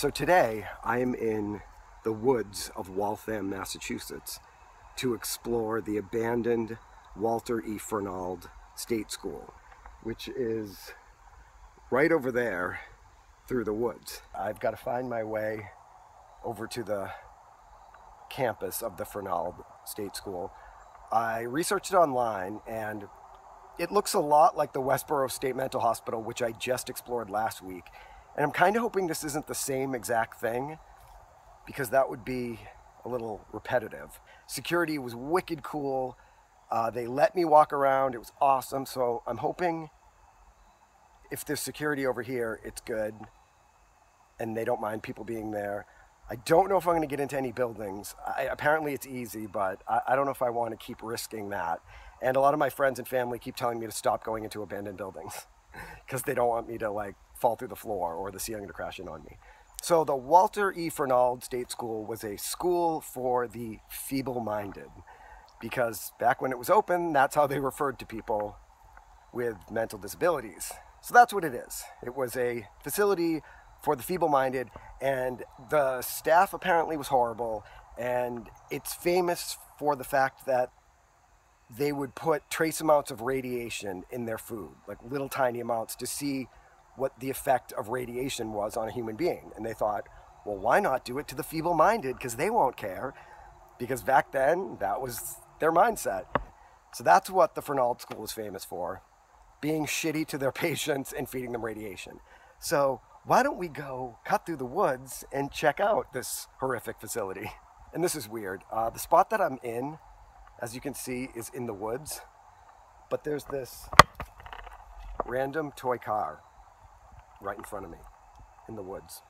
So today I am in the woods of Waltham, Massachusetts to explore the abandoned Walter E. Fernald State School, which is right over there through the woods. I've got to find my way over to the campus of the Fernald State School. I researched it online and it looks a lot like the Westborough State Mental Hospital, which I just explored last week. And I'm kind of hoping this isn't the same exact thing, because that would be a little repetitive. Security was wicked cool. They let me walk around. It was awesome. So I'm hoping if there's security over here, it's good and they don't mind people being there. I don't know if I'm going to get into any buildings. Apparently it's easy, but I don't know if I want to keep risking that. And a lot of my friends and family keep telling me to stop going into abandoned buildings because they don't want me to like fall through the floor or the ceiling to crash in on me. So the Walter E. Fernald State School was a school for the feeble-minded, because back when it was open, that's how they referred to people with mental disabilities. So that's what it is. It was a facility for the feeble-minded, and the staff apparently was horrible, and it's famous for the fact that they would put trace amounts of radiation in their food, like little tiny amounts, to see what the effect of radiation was on a human being. And they thought, well, why not do it to the feeble-minded, because they won't care, because back then that was their mindset. So that's what the Fernald School is famous for, being shitty to their patients and feeding them radiation. So why don't we go cut through the woods and check out this horrific facility? And this is weird. The spot that I'm in, as you can see, is in the woods, but there's this random toy car right in front of me in the woods,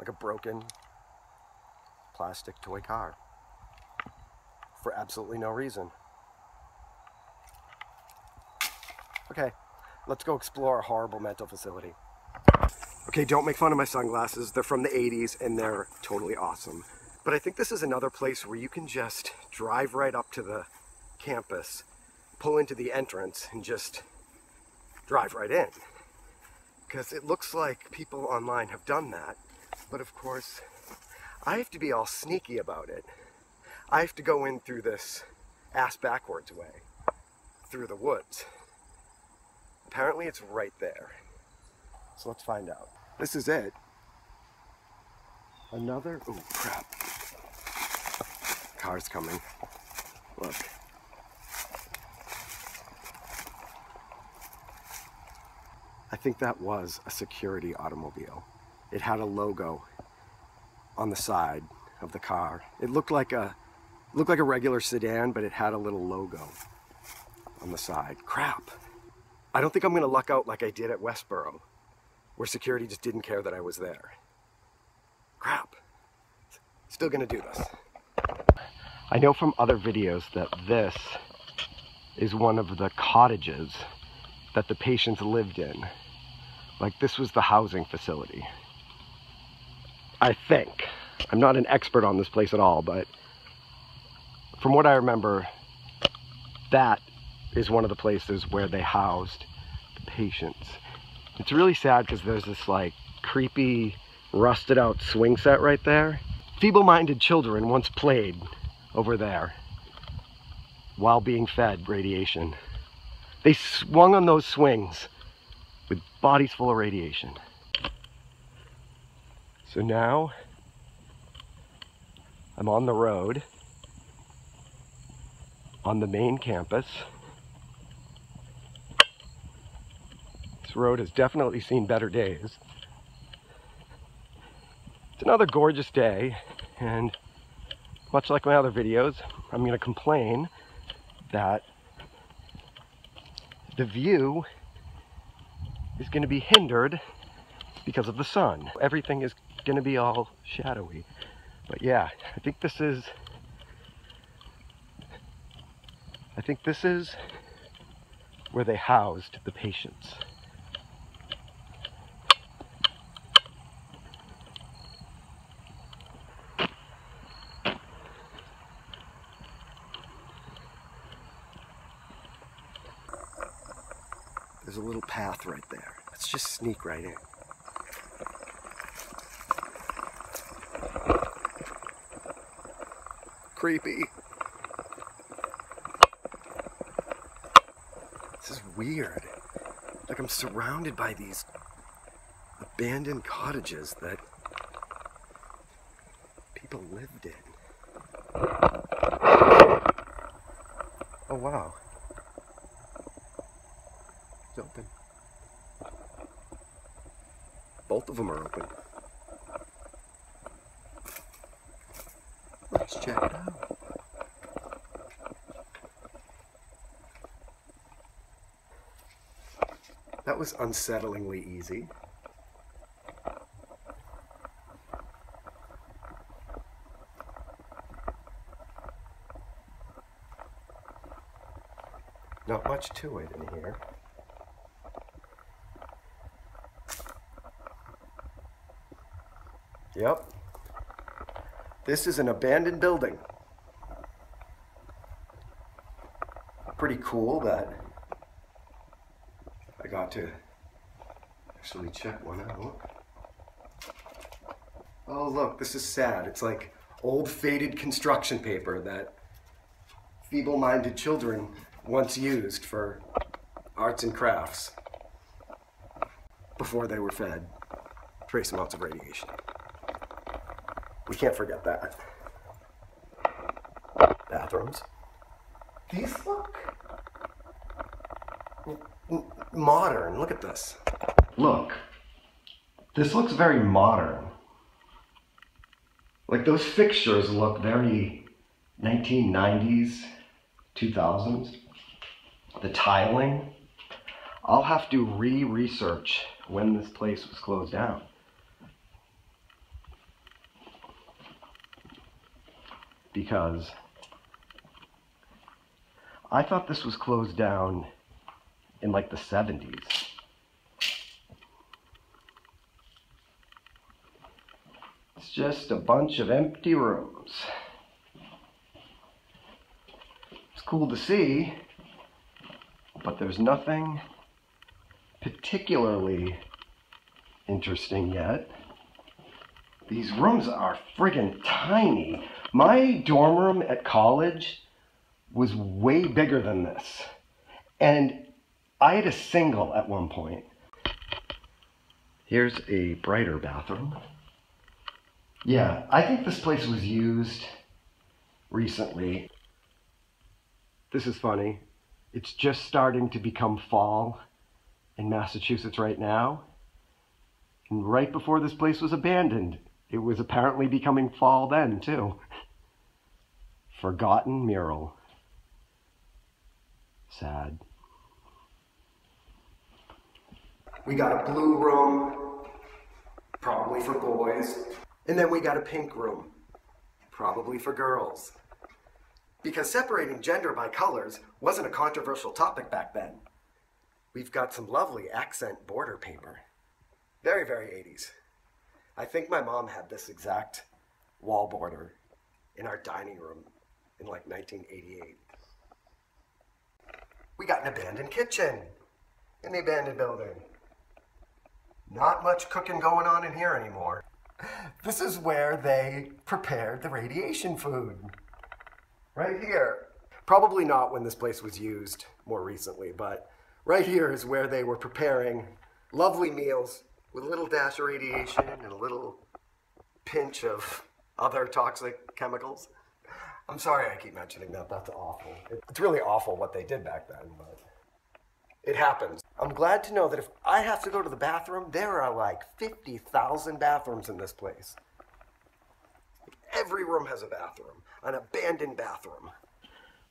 like a broken plastic toy car for absolutely no reason. Okay, let's go explore a horrible mental facility. Okay, don't make fun of my sunglasses. They're from the 80s and they're totally awesome. But I think this is another place where you can just drive right up to the campus, pull into the entrance and just drive right in, because it looks like people online have done that. But of course, I have to be all sneaky about it. I have to go in through this ass-backwards way, through the woods. Apparently it's right there. So let's find out. This is it. Another, oh crap. Car's coming, look. I think that was a security automobile. It had a logo on the side of the car. It looked like a regular sedan, but it had a little logo on the side. Crap. I don't think I'm gonna luck out like I did at Westborough, where security just didn't care that I was there. Crap. Still gonna do this. I know from other videos that this is one of the cottages that the patients lived in. Like, this was the housing facility, I think. I'm not an expert on this place at all, but from what I remember, that is one of the places where they housed the patients. It's really sad because there's this like creepy, rusted out swing set right there. Feeble-minded children once played over there while being fed radiation. They swung on those swings with bodies full of radiation. So now I'm on the road on the main campus. This road has definitely seen better days. It's another gorgeous day, and much like my other videos, I'm going to complain that the view is going to be hindered because of the sun. Everything is going to be all shadowy. But yeah, I think this is where they housed the patients. There's a little path right there. Let's just sneak right in. creepy. This is weird. Like, I'm surrounded by these abandoned cottages that people lived in. Oh, wow. It's open. Both of them are open. Let's check it out. That was unsettlingly easy. Not much to it in here. Yep. This is an abandoned building. Pretty cool that I got to actually check one out. Oh, look, this is sad. It's like old faded construction paper that feeble-minded children once used for arts and crafts before they were fed trace amounts of radiation. We can't forget that. Bathrooms. These look modern. Look at this. Look. This looks very modern. Like, those fixtures look very 1990s, 2000s. The tiling. I'll have to re-research when this place was closed down. Because I thought this was closed down in like the 70s. It's just a bunch of empty rooms. It's cool to see, but there's nothing particularly interesting yet. These rooms are friggin' tiny. My dorm room at college was way bigger than this. And I had a single at one point. Here's a brighter bathroom. Yeah, I think this place was used recently. This is funny. It's just starting to become fall in Massachusetts right now. And right before this place was abandoned, it was apparently becoming fall then, too. Forgotten mural. Sad. We got a blue room, probably for boys. And then we got a pink room, probably for girls. Because separating gender by colors wasn't a controversial topic back then. We've got some lovely accent border paper. Very, very 80s. I think my mom had this exact wall border in our dining room in like 1988. We got an abandoned kitchen in the abandoned building. Not much cooking going on in here anymore. This is where they prepared the radiation food. Right here. Probably not when this place was used more recently, but right here is where they were preparing lovely meals with a little dash of radiation and a little pinch of other toxic chemicals. I'm sorry I keep mentioning that. That's awful. It's really awful what they did back then, but it happens. I'm glad to know that if I have to go to the bathroom, there are like 50,000 bathrooms in this place. Every room has a bathroom, an abandoned bathroom.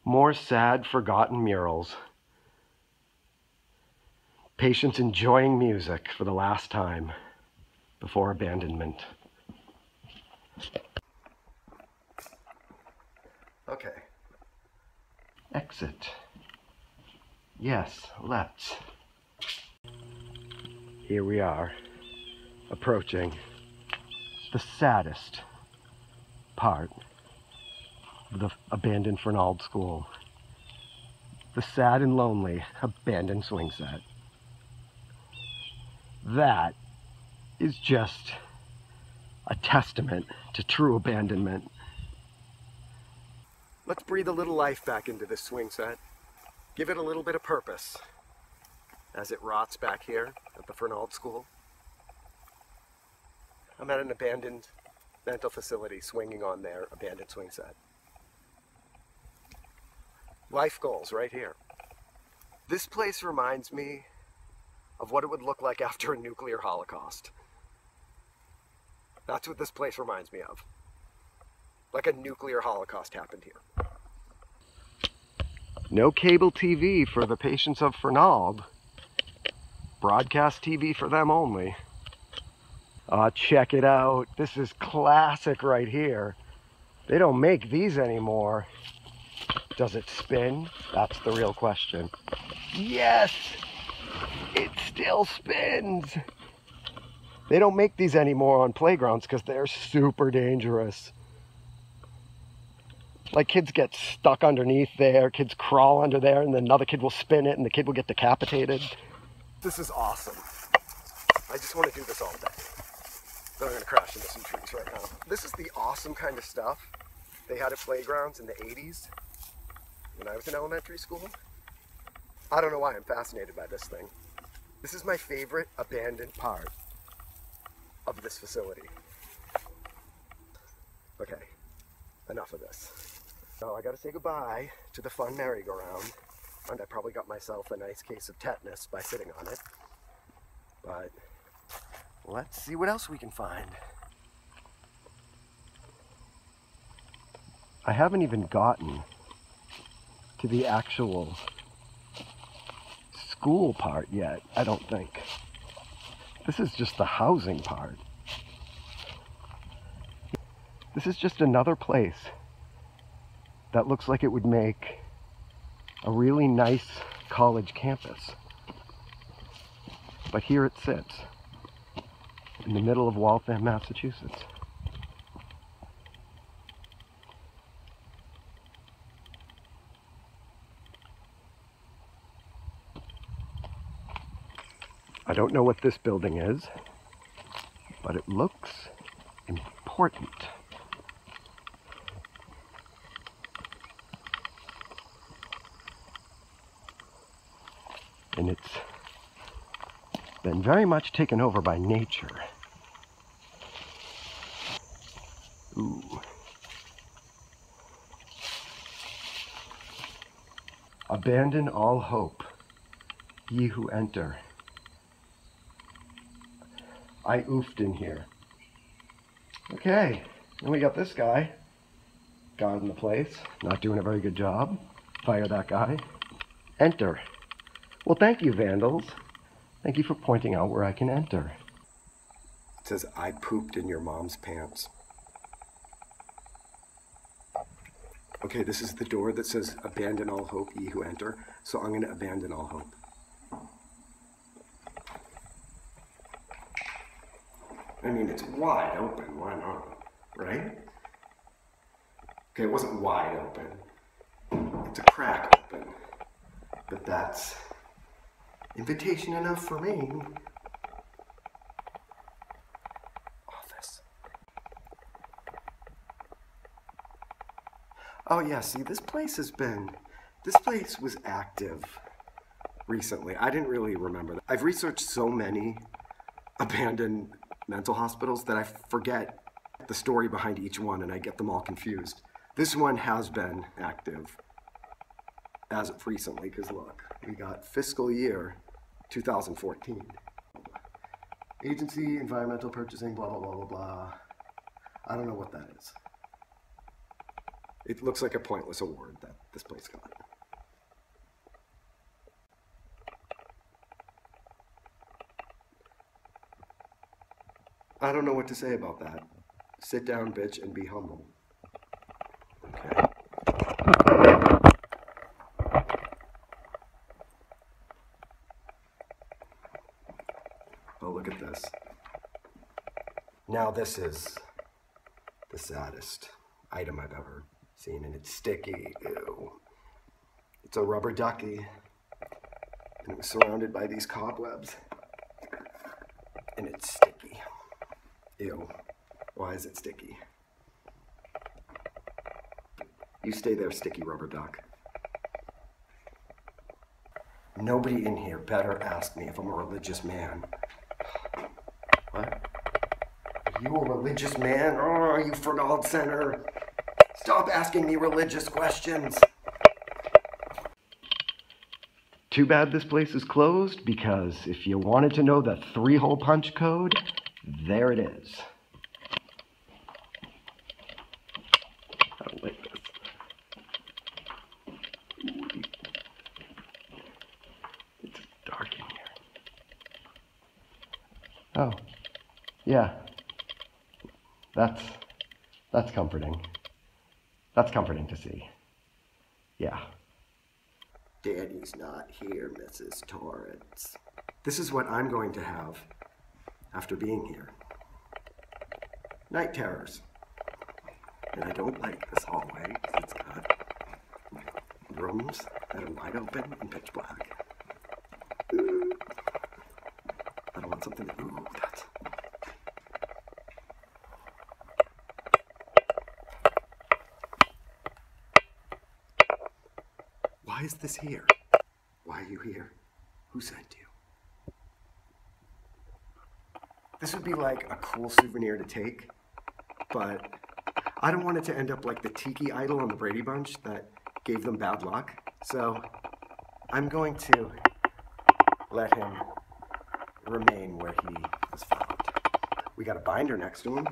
More sad, forgotten murals. Patients enjoying music for the last time before abandonment. Okay. Exit. Yes, left. Here we are, approaching the saddest part of the abandoned Fernald School. The sad and lonely abandoned swing set. That is just a testament to true abandonment. Let's breathe a little life back into this swing set. Give it a little bit of purpose as it rots back here at the Fernald School. I'm at an abandoned mental facility swinging on their abandoned swing set. Life goals right here. This place reminds me of what it would look like after a nuclear holocaust. That's what this place reminds me of. Like a nuclear holocaust happened here. No cable TV for the patients of Fernald. Broadcast TV for them only. Check it out. This is classic right here. They don't make these anymore. Does it spin? That's the real question. Yes! It still spins! They don't make these anymore on playgrounds because they're super dangerous. Like, kids get stuck underneath there, kids crawl under there, and then another kid will spin it and the kid will get decapitated. This is awesome. I just want to do this all day. But I'm going to crash into some trees right now. This is the awesome kind of stuff they had at playgrounds in the 80s when I was in elementary school. I don't know why I'm fascinated by this thing. This is my favorite abandoned part of this facility. Okay, enough of this. So I gotta say goodbye to the fun merry-go-round, and I probably got myself a nice case of tetanus by sitting on it. But let's see what else we can find. I haven't even gotten to the actual school part yet, I don't think. This is just the housing part. This is just another place that looks like it would make a really nice college campus. But here it sits, in the middle of Waltham, Massachusetts. I don't know what this building is, but it looks important. And it's been very much taken over by nature. Ooh. Abandon all hope, ye who enter. I oofed in here. Okay, then we got this guy guarding the place, not doing a very good job. Fire that guy. Enter. Well, thank you, vandals. Thank you for pointing out where I can enter. It says, I pooped in your mom's pants. Okay, this is the door that says, abandon all hope, ye who enter. So I'm going to abandon all hope. I mean, it's wide open, why not, right? Okay, it wasn't wide open. It's a crack open. But that's invitation enough for me. Office. Oh yeah, see, this place was active recently. I didn't really remember that. I've researched so many abandoned mental hospitals that I forget the story behind each one and I get them all confused. This one has been active as of recently, because look, we got fiscal year 2014. Agency, environmental purchasing, blah, blah, blah, blah, blah. I don't know what that is. It looks like a pointless award that this place got. I don't know what to say about that. Sit down, bitch, and be humble. Okay. Oh, look at this. Now this is the saddest item I've ever seen, and it's sticky. Ew. It's a rubber ducky, and it was surrounded by these cobwebs, and it's sticky. Ew, why is it sticky? You stay there, Sticky Rubber Duck. Nobody in here better ask me if I'm a religious man. What? Are you a religious man? Oh, you Fernald Center. Stop asking me religious questions. Too bad this place is closed, because if you wanted to know the 3-hole punch code, there it is. I don't like this. It's dark in here. Oh, yeah. That's comforting. That's comforting to see. Yeah. Daddy's not here, Mrs. Torrance. This is what I'm going to have after being here. Night terrors. And I don't like this hallway, because it's got rooms that are wide open and pitch black. I don't want something to move. That's... Why is this here? Why are you here? Who sent you? This would be like a cool souvenir to take, but I don't want it to end up like the tiki idol on the Brady Bunch that gave them bad luck. So I'm going to let him remain where he was found. We got a binder next to him,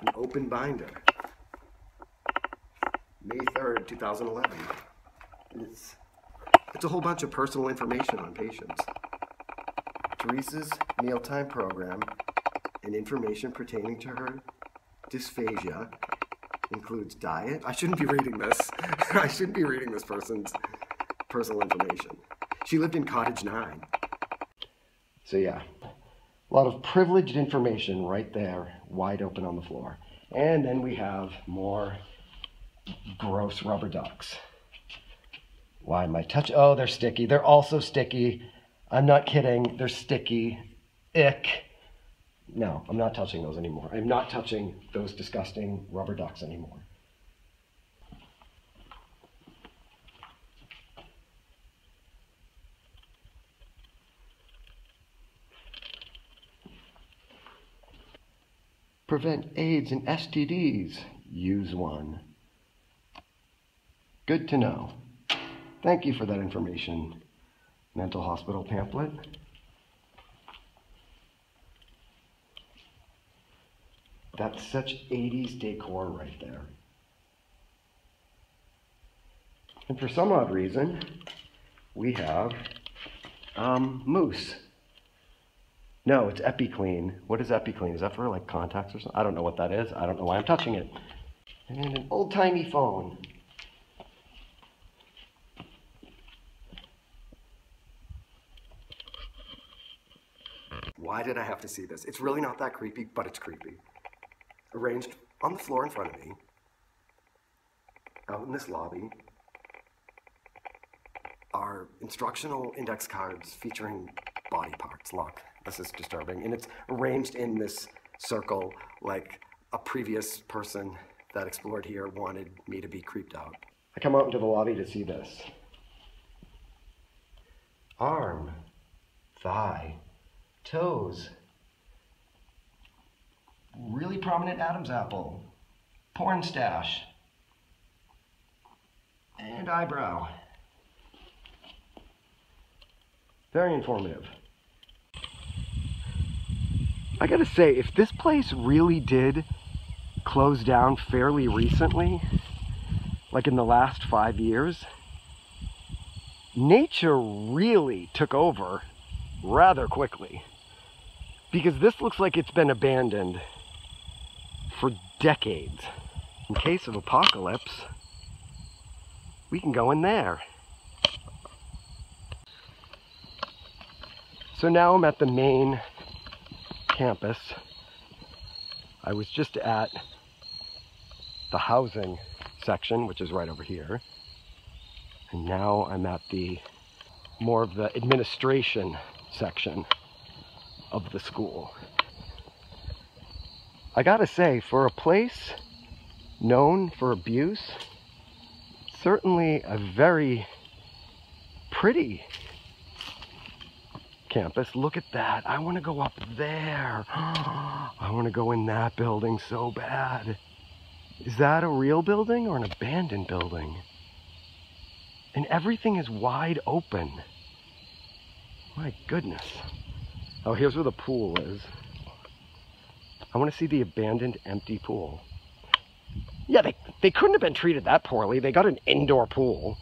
an open binder, May 3rd, 2011. It's a whole bunch of personal information on patients. Teresa's mealtime program and information pertaining to her dysphagia includes diet. I shouldn't be reading this. I shouldn't be reading this person's personal information. She lived in Cottage 9. So yeah, a lot of privileged information right there, wide open on the floor. And then we have more gross rubber ducks. Why am I touching? Oh, they're sticky. They're also sticky. I'm not kidding. They're sticky. Ick. No, I'm not touching those anymore. I'm not touching those disgusting rubber ducks anymore. Prevent AIDS and STDs. Use one. Good to know. Thank you for that information, mental hospital pamphlet. That's such 80s decor right there. And for some odd reason, we have mousse. No, it's EpiClean. What is EpiClean? Is that for like contacts or something? I don't know what that is. I don't know why I'm touching it. And an old-timey phone. Why did I have to see this? It's really not that creepy, but it's creepy. Arranged on the floor in front of me, out in this lobby, are instructional index cards featuring body parts. Look, this is disturbing. And it's arranged in this circle like a previous person that explored here wanted me to be creeped out. I come out into the lobby to see this. Arm, thigh, toes, really prominent Adam's apple, porn stash, and eyebrow. Very informative. I gotta say, if this place really did close down fairly recently, like in the last 5 years, nature really took over rather quickly, because this looks like it's been abandoned for decades. In case of apocalypse, we can go in there. So now I'm at the main campus. I was just at the housing section, which is right over here. And now I'm at the more of the administration section of the school. I gotta say, for a place known for abuse. Certainly a very pretty campus. Look at that. I want to go up there. I want to go in that building so bad. Is that a real building or an abandoned building? And everything is wide open. My goodness. Oh, here's where the pool is. I want to see the abandoned empty pool. Yeah, they couldn't have been treated that poorly. They got an indoor pool.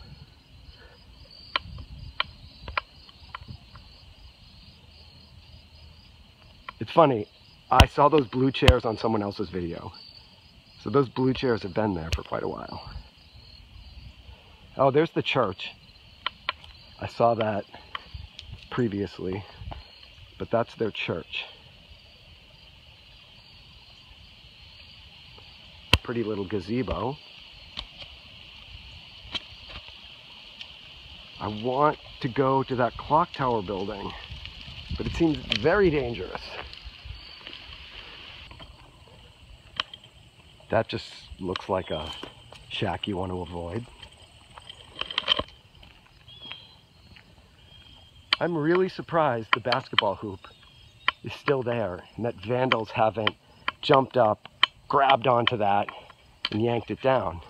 It's funny, I saw those blue chairs on someone else's video. So those blue chairs have been there for quite a while. Oh, there's the church. I saw that previously, but that's their church. Pretty little gazebo. I want to go to that clock tower building, but it seems very dangerous. That just looks like a shack you want to avoid. I'm really surprised the basketball hoop is still there and that vandals haven't jumped up, grabbed onto that, and yanked it down.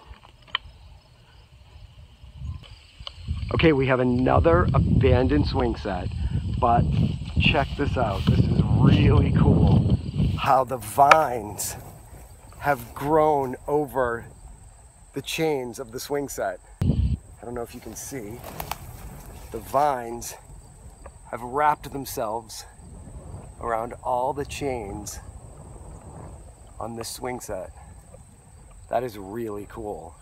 Okay, we have another abandoned swing set, but check this out. This is really cool how the vines have grown over the chains of the swing set. I don't know if you can see. The vines have wrapped themselves around all the chains on this swing set. That is really cool.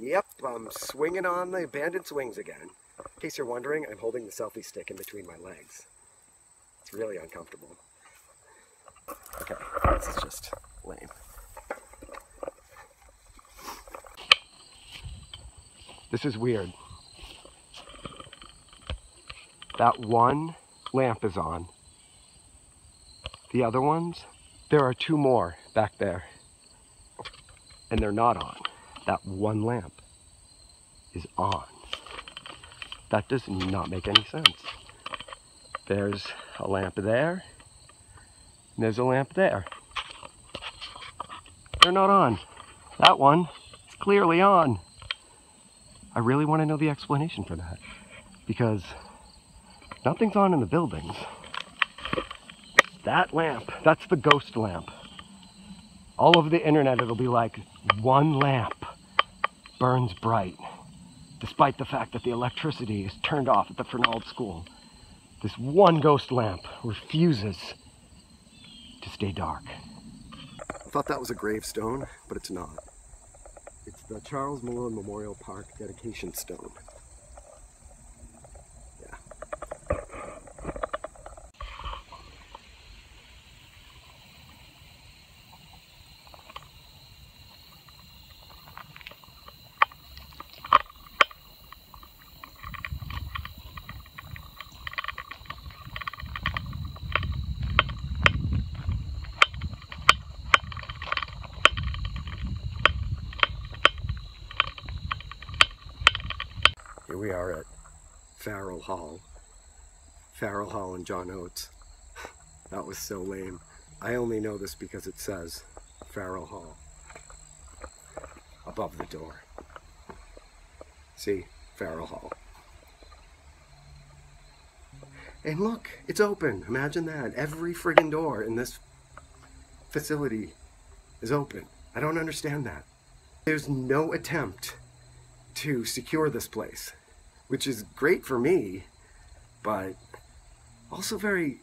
Yep, I'm swinging on the abandoned swings again. In case you're wondering, I'm holding the selfie stick in between my legs. It's really uncomfortable. Okay, this is just lame. This is weird. That one lamp is on. The other ones, there are two more back there, and they're not on. That one lamp is on. That does not make any sense. There's a lamp there, and there's a lamp there. They're not on. That one is clearly on. I really want to know the explanation for that, because nothing's on in the buildings. That lamp, that's the ghost lamp. All over the internet, it'll be like, one lamp burns bright, despite the fact that the electricity is turned off at the Fernald School. This one ghost lamp refuses to stay dark. I thought that was a gravestone, but it's not. It's the Charles Malone Memorial Park dedication stone. Yeah. Here we are at Farrell Hall. Farrell Hall and John Oates. That was so lame. I only know this because it says Farrell Hall above the door. See? Farrell Hall. And look, it's open. Imagine that. Every friggin' door in this facility is open. I don't understand that. There's no attempt to secure this place, which is great for me, but also very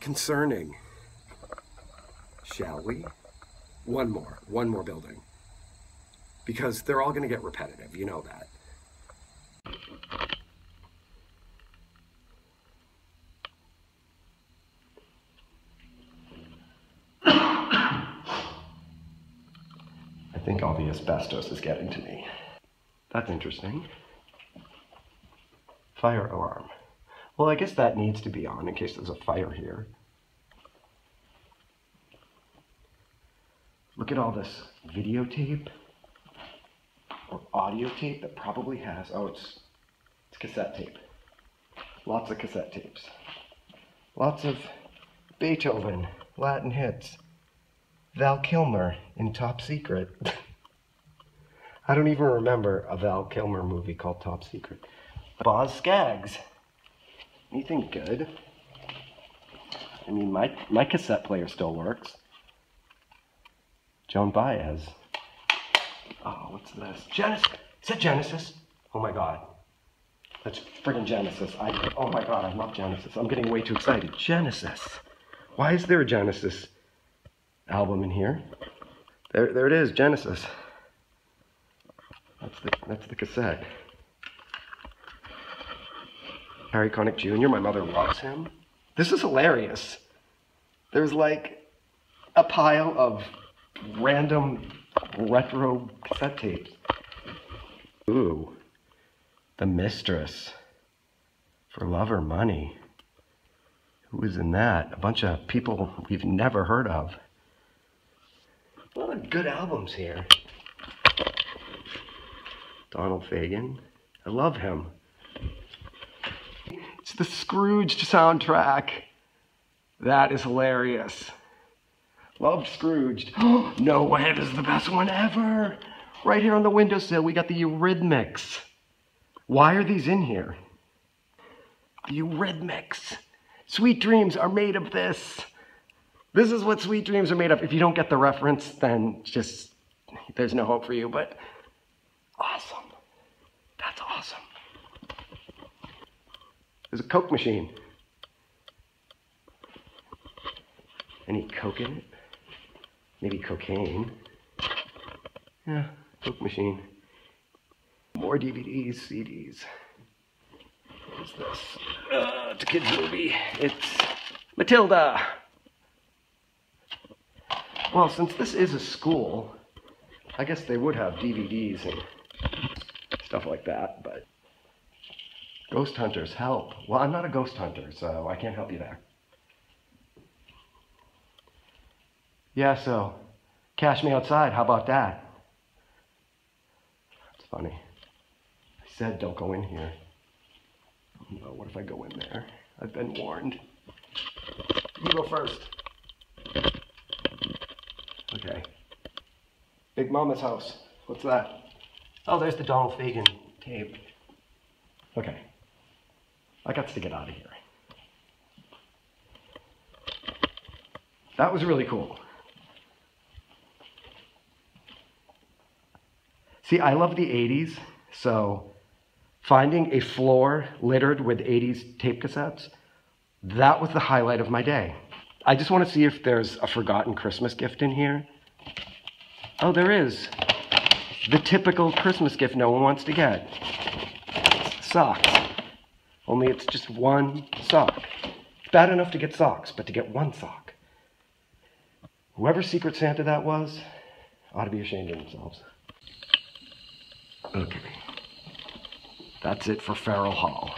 concerning. Shall we? One more building. Because they're all going to get repetitive, you know that. I think all the asbestos is getting to me. That's interesting. Fire alarm. Well, I guess that needs to be on in case there's a fire here. Look at all this videotape or audio tape that probably has, oh, it's cassette tape. Lots of cassette tapes. Lots of Beethoven, Latin hits, Val Kilmer in Top Secret. I don't even remember a Val Kilmer movie called Top Secret. Boz Skaggs. Anything good? I mean, my cassette player still works. Joan Baez. Oh, what's this? Genesis. Is that Genesis? Oh my God. That's friggin' Genesis. Oh my God, I love Genesis. I'm getting way too excited. Genesis. Why is there a Genesis album in here? There it is, Genesis. That's the cassette. Harry Connick Jr., my mother loves him. This is hilarious. There's like a pile of random retro cassette tapes. Ooh. The Mistress. For Love or Money. Who was in that? A bunch of people we've never heard of. A lot of good albums here. Donald Fagan. I love him. It's the Scrooged soundtrack. That is hilarious. Love Scrooged. Oh, No Way is the best one ever. Right here on the windowsill, we got the Eurythmics. Why are these in here? The Eurythmics. Sweet dreams are made of this. This is what sweet dreams are made of. If you don't get the reference, then just, there's no hope for you, but awesome. That's awesome. There's a Coke machine. Any Coke in it? Maybe cocaine. Yeah, Coke machine. More DVDs, CDs. What's this? It's a kid's movie. It's Matilda. Well, since this is a school, I guess they would have DVDs and stuff like that, but... Ghost hunters, help. Well, I'm not a ghost hunter, so I can't help you there. Yeah, so, cash me outside, how about that? That's funny. I said don't go in here. No, what if I go in there? I've been warned. You go first. Okay. Big Mama's House. What's that? Oh, there's the Donald Fagan tape. Okay. I got to get out of here. That was really cool. See, I love the 80s, so finding a floor littered with 80s tape cassettes, that was the highlight of my day. I just want to see if there's a forgotten Christmas gift in here. Oh, there is. The typical Christmas gift no one wants to get. Socks. Only it's just one sock. It's bad enough to get socks, but to get one sock. Whoever Secret Santa that was ought to be ashamed of themselves. Okay. That's it for Farrell Hall.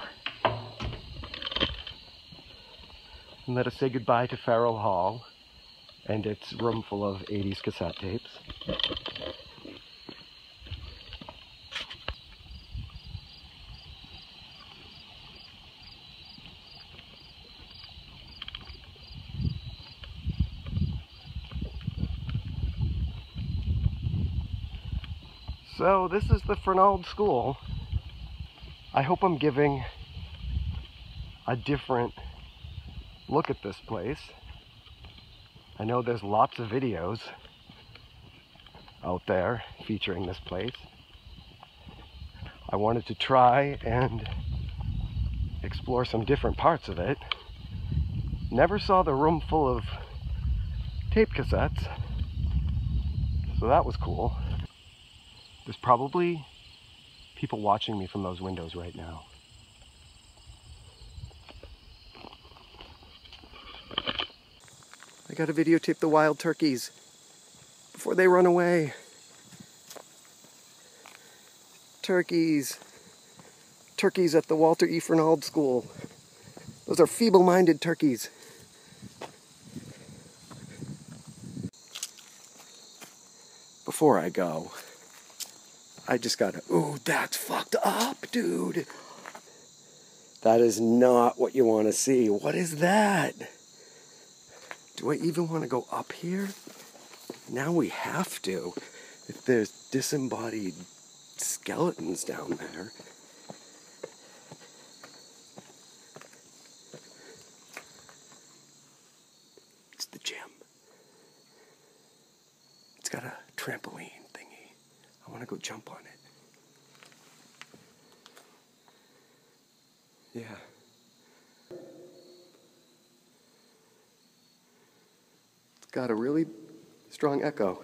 And let us say goodbye to Farrell Hall and its room full of 80s cassette tapes. So this is the Fernald School. I hope I'm giving a different look at this place. I know there's lots of videos out there featuring this place. I wanted to try and explore some different parts of it. Never saw the room full of tape cassettes, so that was cool. There's probably people watching me from those windows right now. I gotta videotape the wild turkeys before they run away. turkeys. Turkeys at the Walter E. Fernald School. Those are feeble-minded turkeys. Before I go, I just gotta, ooh, that's fucked up, dude. That is not what you want to see. What is that? Do I even want to go up here? Now we have to. If there's disembodied skeletons down there. It's the gym. It's got a trampoline thingy. I want to go jump on it. Yeah. It's got a really strong echo.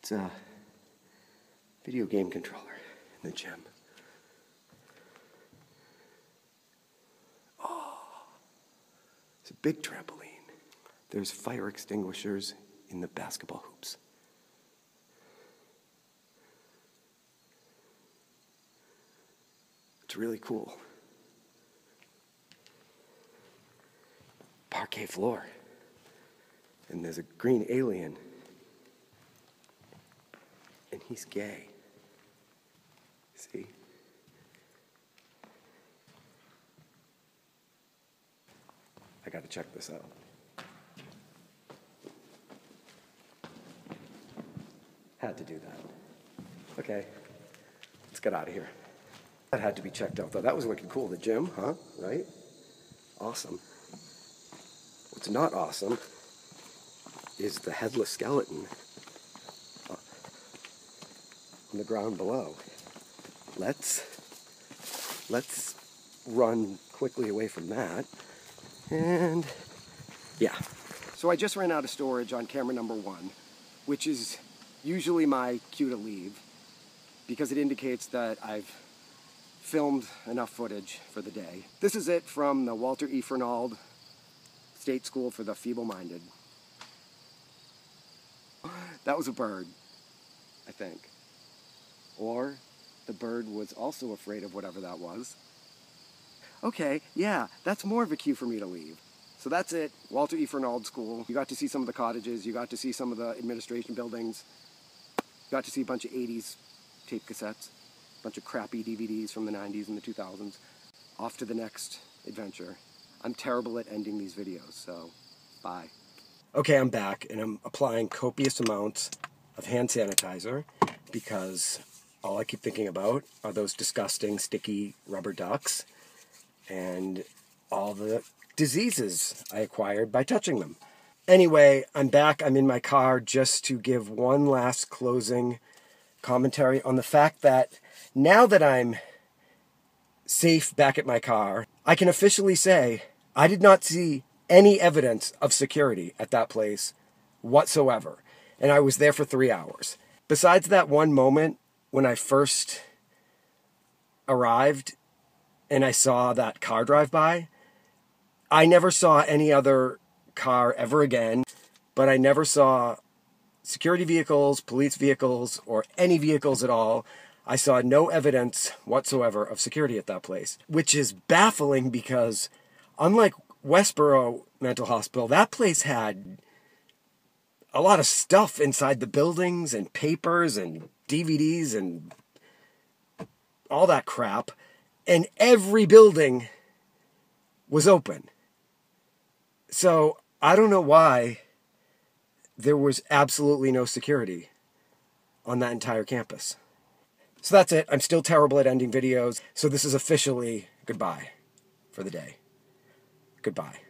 It's a video game controller in the gym. Oh, it's a big trampoline. There's fire extinguishers in the basketball hoops. It's really cool. Parquet floor. And there's a green alien. And he's gay. See? I gotta check this out. Had to do that. Okay, let's get out of here. That had to be checked out though. That was wicked cool, the gym, huh? Right? Awesome. What's not awesome is the headless skeleton on the ground below. Let's run quickly away from that. And yeah. So I just ran out of storage on camera number one, which is usually my cue to leave because it indicates that I've filmed enough footage for the day. This is it from the Walter E. Fernald State School for the Feeble-Minded. That was a bird, I think. Or the bird was also afraid of whatever that was. Okay, yeah, that's more of a cue for me to leave. So that's it, Walter E. Fernald School. You got to see some of the cottages, you got to see some of the administration buildings, you got to see a bunch of 80s tape cassettes, a bunch of crappy DVDs from the 90s and the 2000s. Off to the next adventure. I'm terrible at ending these videos, so bye. Okay, I'm back, and I'm applying copious amounts of hand sanitizer because all I keep thinking about are those disgusting, sticky rubber ducks and all the diseases I acquired by touching them. Anyway, I'm back. I'm in my car just to give one last closing commentary on the fact that now that I'm safe back at my car, I can officially say I did not see any evidence of security at that place whatsoever. And I was there for 3 hours. Besides that one moment, when I first arrived and I saw that car drive by, I never saw any other car ever again, but I never saw security vehicles, police vehicles, or any vehicles at all. I saw no evidence whatsoever of security at that place, which is baffling because unlike Westborough Mental Hospital, that place had a lot of stuff inside the buildings and papers and DVDs and all that crap, and every building was open. So I don't know why there was absolutely no security on that entire campus. So that's it. I'm still terrible at ending videos, so this is officially goodbye for the day. Goodbye.